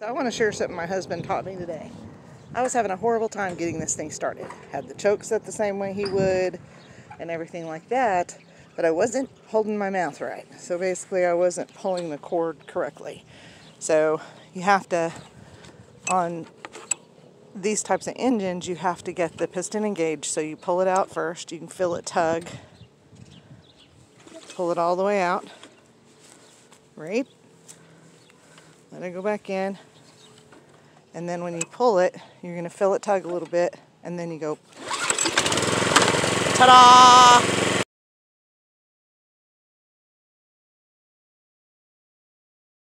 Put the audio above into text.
So I want to share something my husband taught me today. I was having a horrible time getting this thing started. Had the choke set the same way he would and everything like that, but I wasn't holding my mouth right. So basically I wasn't pulling the cord correctly. So you have to, on these types of engines, you have to get the piston engaged. So you pull it out first, you can feel it tug, pull it all the way out, right? Let it go back in. And then when you pull it, you're going to feel it tug a little bit, and then you go, ta-da!